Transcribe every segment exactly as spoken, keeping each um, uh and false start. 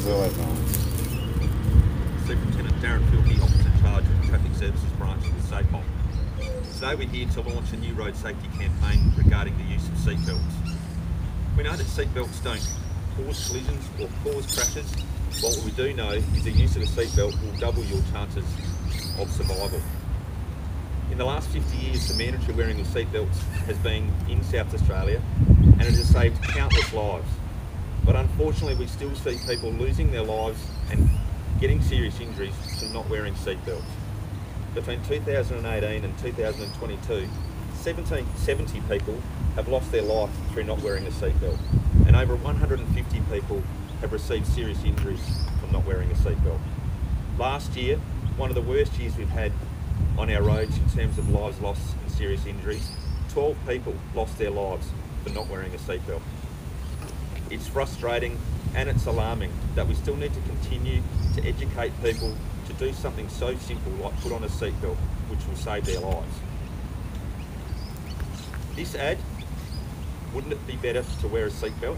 Queensland Ambulance. Superintendent Darren Fielke, Officer in Charge of the Traffic Services Branch of the S A P O P. Today we're here to launch a new road safety campaign regarding the use of seatbelts. We know that seatbelts don't cause collisions or cause crashes, but what we do know is the use of a seatbelt will double your chances of survival. In the last fifty years, the mandatory wearing of seatbelts has been in South Australia and it has saved countless lives. But unfortunately, we still see people losing their lives and getting serious injuries from not wearing seatbelts. Between two thousand eighteen and two thousand twenty-two, seventy people have lost their life through not wearing a seatbelt, and over one hundred fifty people have received serious injuries from not wearing a seatbelt. Last year, one of the worst years we've had on our roads in terms of lives lost and serious injuries, twelve people lost their lives for not wearing a seatbelt. It's frustrating and it's alarming that we still need to continue to educate people to do something so simple like put on a seatbelt, which will save their lives. This ad, wouldn't it be better to wear a seatbelt?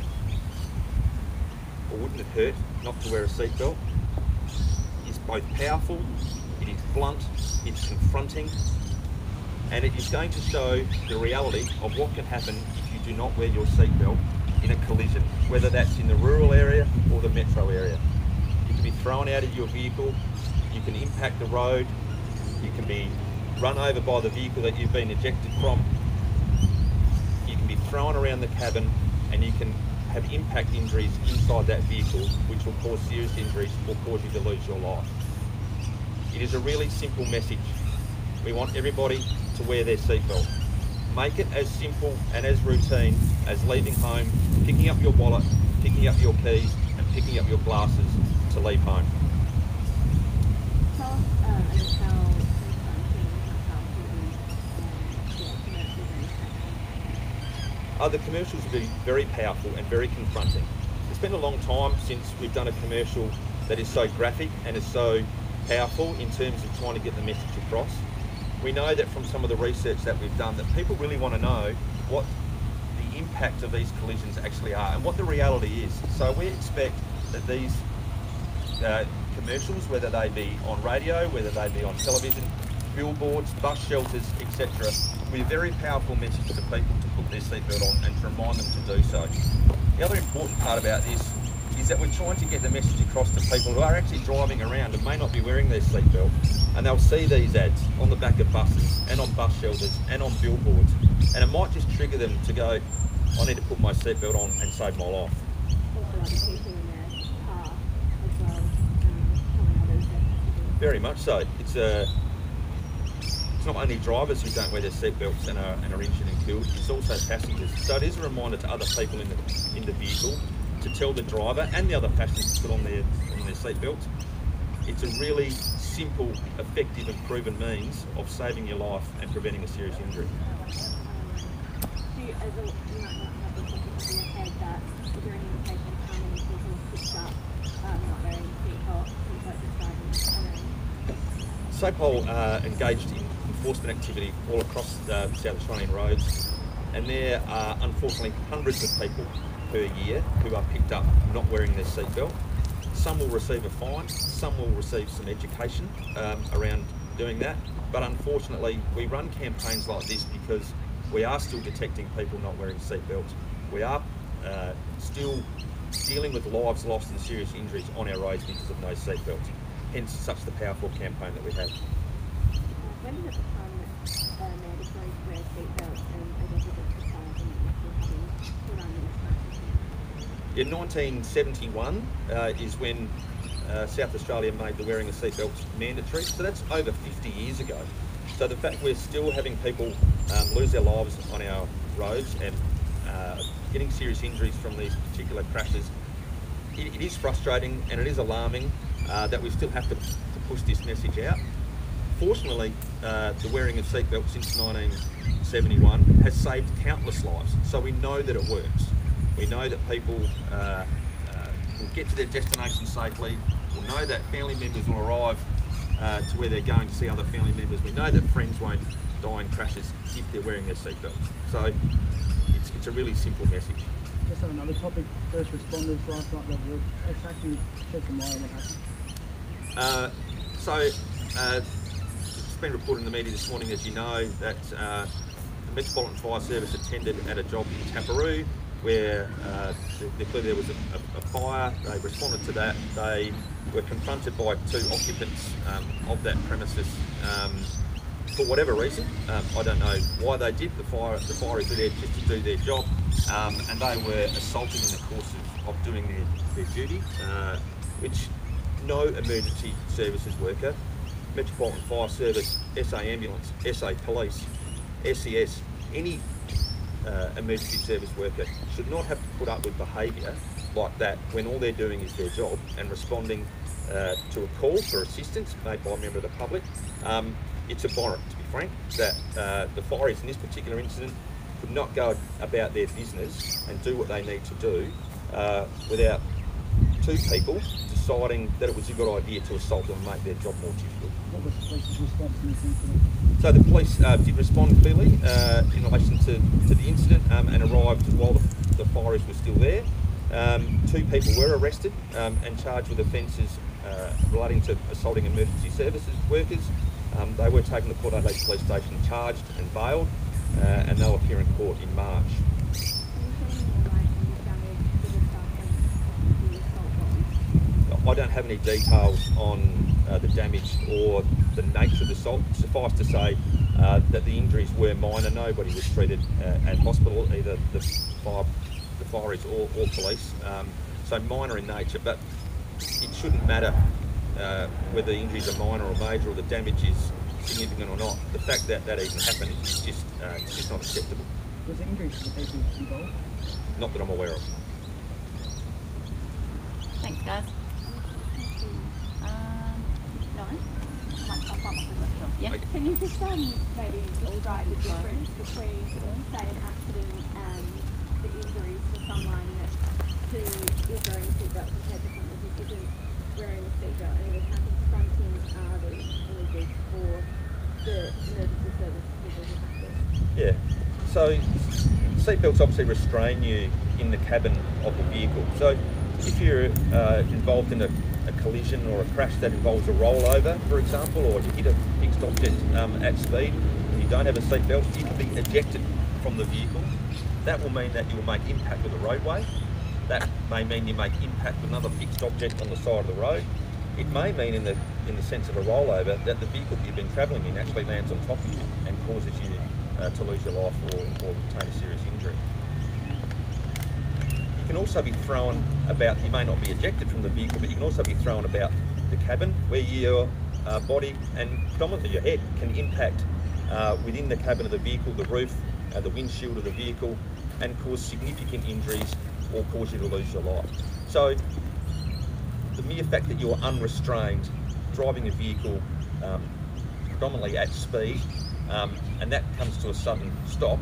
Or wouldn't it hurt not to wear a seatbelt? It's both powerful, it is blunt, it's confronting, and it is going to show the reality of what can happen if you do not wear your seatbelt in a collision, whether that's in the rural area or the metro area. You can be thrown out of your vehicle, you can impact the road, you can be run over by the vehicle that you've been ejected from, you can be thrown around the cabin, and you can have impact injuries inside that vehicle which will cause serious injuries or cause you to lose your life. It is a really simple message. We want everybody to wear their seatbelt. Make it as simple and as routine as leaving home, picking up your wallet, picking up your keys and picking up your glasses to leave home. Oh, the commercials will be very powerful and very confronting. It's been a long time since we've done a commercial that is so graphic and is so powerful in terms of trying to get the message across. We know that from some of the research that we've done that people really want to know what the impact of these collisions actually are and what the reality is. So we expect that these uh, commercials, whether they be on radio, whether they be on television, billboards, bus shelters, et cetera, will be a very powerful message to people to put their seatbelt on and to remind them to do so. The other important part about this is that we're trying to get the message across to people who are actually driving around and may not be wearing their seatbelt, and they'll see these ads on the back of buses and on bus shelters and on billboards, and it might just trigger them to go, I need to put my seatbelt on and save my life. Very much so. It's a It's not only drivers who don't wear their seatbelts and are, and are injured and killed, it's also passengers. So it is a reminder to other people in the, in the vehicle to tell the driver and the other passengers to put on their, on their seatbelts. It's a really simple, effective and proven means of saving your life and preventing a serious injury. S A P O L are engaged in enforcement activity all across the South Australian roads, and there are unfortunately hundreds of people per year who are picked up not wearing their seatbelt. Some will receive a fine, some will receive some education um, around doing that, but unfortunately we run campaigns like this because we are still detecting people not wearing seatbelts. We are uh, still dealing with lives lost and serious injuries on our roads because of no seatbelts, hence such the powerful campaign that we have. When did it become mandatory to wear seatbelts, and I guess is it surprising that we're having put on in this crisis? In nineteen seventy-one uh, is when uh, South Australia made the wearing of seatbelts mandatory, so that's over fifty years ago. So the fact we're still having people um, lose their lives on our roads and uh, getting serious injuries from these particular crashes, it, it is frustrating and it is alarming uh, that we still have to, to push this message out. Fortunately, uh, the wearing of seatbelts since nineteen seventy-one has saved countless lives, so we know that it works. We know that people uh, uh, will get to their destination safely, we know that family members will arrive uh, to where they're going to see other family members, we know that friends won't die in crashes if they're wearing their seatbelts. So it's, it's a really simple message. Just on another topic, first responders last night, exactly shed some light on what happened. Uh, so, uh, it's been reported in the media this morning, as you know, that uh, the Metropolitan Fire Service attended at a job in Taperoo where uh, clearly there was a, a, a fire. They responded to that. They were confronted by two occupants um, of that premises. Um, For whatever reason, um, I don't know why they did. The fire, the fire is there just to do their job, um, and they were assaulting in the course of, of doing their, their duty, uh, which no emergency services worker, Metropolitan Fire Service, S A Ambulance, S A Police, S E S, any uh, emergency service worker should not have to put up with behaviour like that when all they're doing is their job and responding uh, to a call for assistance made by a member of the public. Um, It's abhorrent, to be frank, that uh, the fires in this particular incident could not go about their business and do what they need to do uh, without two people deciding that it was a good idea to assault them and make their job more difficult. What was the police's response to this incident? So the police uh, did respond clearly uh, in relation to, to the incident um, and arrived while the, the fires were still there. Um, two people were arrested um, and charged with offences uh, relating to assaulting emergency services workers. Um, they were taken to Port Adelaide Police Station, charged and bailed, uh, and they'll appear in court in March. I don't have any details on uh, the damage or the nature of the assault. Suffice to say uh, that the injuries were minor. Nobody was treated uh, at hospital, either the fire, the fireys or, or police. Um, so minor in nature, but it shouldn't matter Uh, whether the injuries are minor or major or the damage is significant or not. The fact that that even happened is just, uh, it's just not acceptable. Was the injuries to the people involved? Not that I'm aware of. Thanks, guys. Um, no? I might pop up with that job. Yeah. Okay. Can you just um, maybe describe the difference between, say, an accident and the injuries for someone who is wearing a seatbelt compared to someone who isn't wearing a seatbelt and would have confronting uh, the images for the emergency service people who have this? Yeah, so seatbelts obviously restrain you in the cabin of the vehicle. So if you're uh, involved in a, a collision or a crash that involves a rollover, for example, or you hit a fixed object um, at speed and you don't have a seatbelt, you can be ejected from the vehicle. That will mean that you will make impact with the roadway. That may mean you make impact with another fixed object on the side of the road. It may mean, in the in the sense of a rollover, that the vehicle you've been travelling in actually lands on top of you and causes you uh, to lose your life or, or obtain a serious injury. You can also be thrown about. You may not be ejected from the vehicle, but you can also be thrown about the cabin, where your uh, body and predominantly your head can impact uh, within the cabin of the vehicle, the roof, uh, the windshield of the vehicle, and cause significant injuries or cause you to lose your life. So the mere fact that you're unrestrained, driving a vehicle um, predominantly at speed, um, and that comes to a sudden stop,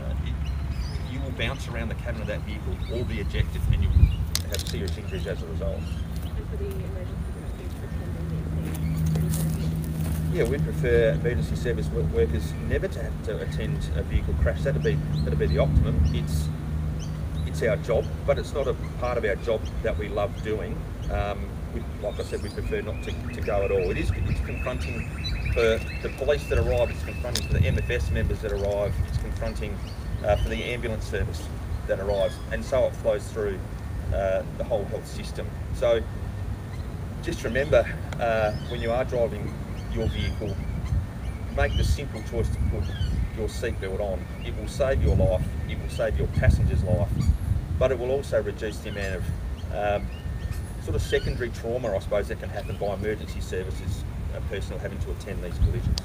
uh, it, you will bounce around the cabin of that vehicle or be ejected, and you will have serious injuries as a result. And for the emergency Yeah, we'd prefer emergency service workers never to have to attend a vehicle crash. That'd be, that'd be the optimum. It's, it's our job, but it's not a part of our job that we love doing. Um, we, like I said, we prefer not to, to go at all. It is it's confronting for the police that arrive, it's confronting for the M F S members that arrive, it's confronting uh, for the ambulance service that arrives, and so it flows through uh, the whole health system. So just remember, uh, when you are driving your vehicle, make the simple choice to put your seatbelt on. It will save your life, it will save your passenger's life, but it will also reduce the amount of um, sort of secondary trauma, I suppose, that can happen by emergency services uh, personnel having to attend these collisions.